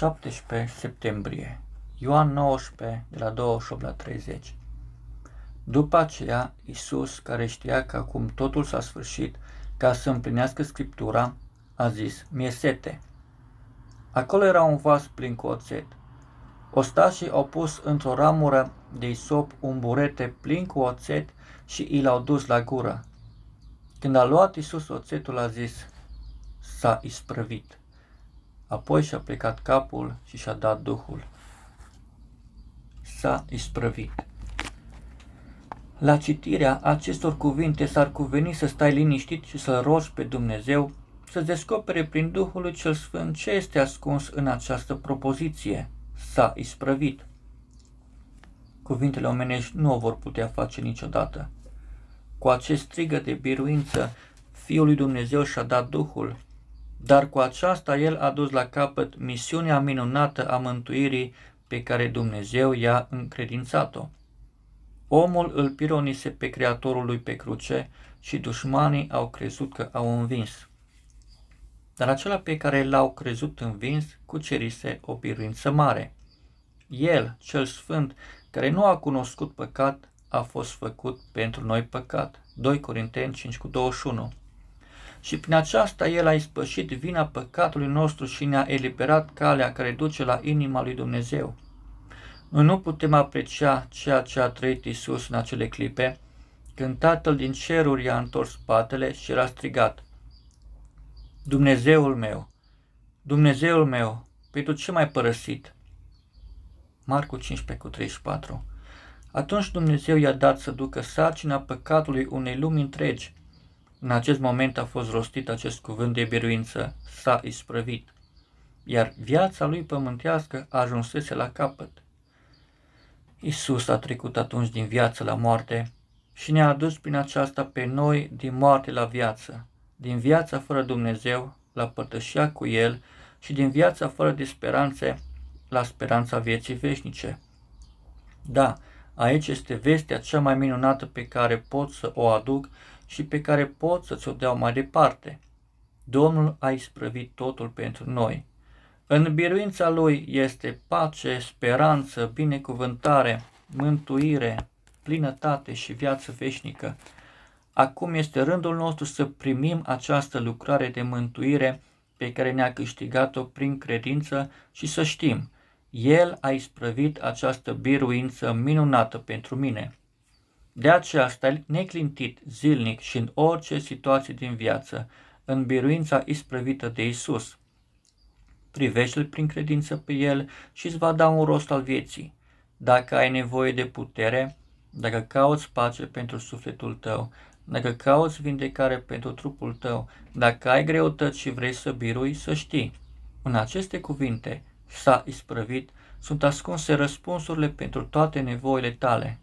17 septembrie, Ioan 19, de la 28 la 30. După aceea, Iisus, care știa că acum totul s-a sfârșit, ca să împlinească Scriptura, a zis: "Mi-e sete." Acolo era un vas plin cu oțet. Ostașii au pus într-o ramură de isop un burete plin cu oțet și i l-au dus la gură. Când a luat Iisus oțetul, a zis: "S-a isprăvit." Apoi și-a plecat capul și și-a dat Duhul. S-a isprăvit. La citirea acestor cuvinte s-ar cuveni să stai liniștit și să-L rogi pe Dumnezeu să descopere prin Duhul lui cel Sfânt ce este ascuns în această propoziție: s-a isprăvit. Cuvintele omenești nu o vor putea face niciodată. Cu acest strigăt de biruință, Fiul lui Dumnezeu și-a dat Duhul, dar cu aceasta El a dus la capăt misiunea minunată a mântuirii pe care Dumnezeu i-a încredințat-o. Omul îl pironise pe Creatorul lui pe cruce și dușmanii au crezut că au învins. Dar acela pe care l-au crezut învins cucerise o biruință mare. El, cel Sfânt, care nu a cunoscut păcat, a fost făcut pentru noi păcat. 2 Corinteni 5,21. Și prin aceasta El a ispășit vina păcatului nostru și ne-a eliberat calea care duce la inima lui Dumnezeu. Noi nu putem aprecia ceea ce a trăit Iisus în acele clipe, când Tatăl din ceruri i-a întors spatele și l-a strigat: "Dumnezeul meu, Dumnezeul meu, pe tu ce m-ai părăsit?" Marcu 15,34. Atunci Dumnezeu i-a dat să ducă sarcina păcatului unei lumi întregi. În acest moment a fost rostit acest cuvânt de biruință: s-a isprăvit, iar viața lui pământească ajunsese la capăt. Iisus a trecut atunci din viață la moarte și ne-a adus prin aceasta pe noi din moarte la viață, din viața fără Dumnezeu la părtășia cu El și din viața fără de speranțe la speranța vieții veșnice. Da, aici este vestea cea mai minunată pe care pot să o aduc și pe care pot să ți-o dau mai departe. Domnul a isprăvit totul pentru noi. În biruința Lui este pace, speranță, binecuvântare, mântuire, plinătate și viață veșnică. Acum este rândul nostru să primim această lucrare de mântuire pe care ne-a câștigat-o prin credință și să știm: El a isprăvit această biruință minunată pentru mine. De aceea stai neclintit zilnic și în orice situație din viață, în biruința isprăvită de Iisus. Privește-L prin credință pe El și îți va da un rost al vieții. Dacă ai nevoie de putere, dacă cauți pace pentru sufletul tău, dacă cauți vindecare pentru trupul tău, dacă ai greutăți și vrei să birui, să știi: în aceste cuvinte, s-a isprăvit, sunt ascunse răspunsurile pentru toate nevoile tale.